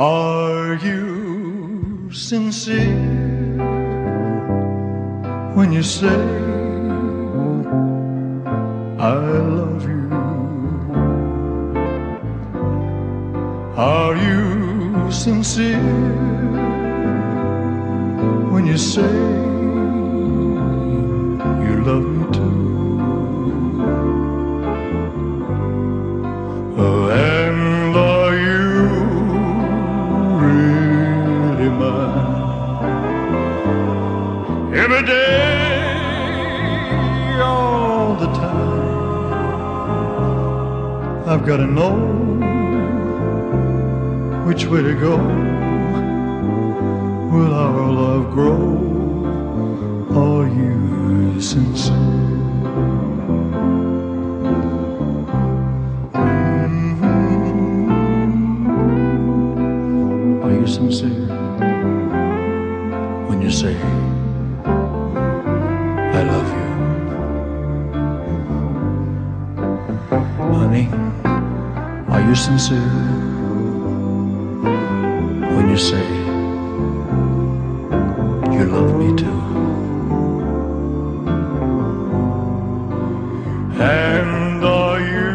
Are you sincere when you say I love you? Are you sincere when you say you love me too? And are you really mine? Every day, all the time, I've got to know which way to go. Will our love grow? Are you sincere? Are you sincere when you say I love you? Honey, are you sincere when you say you love me too? And are you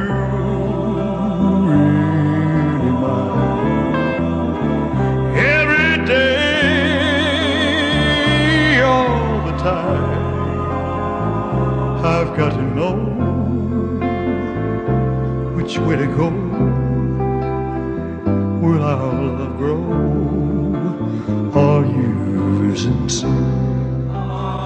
really mine? Every day, all the time, I've got to know which way to go. Will our love grow? Are you sincere?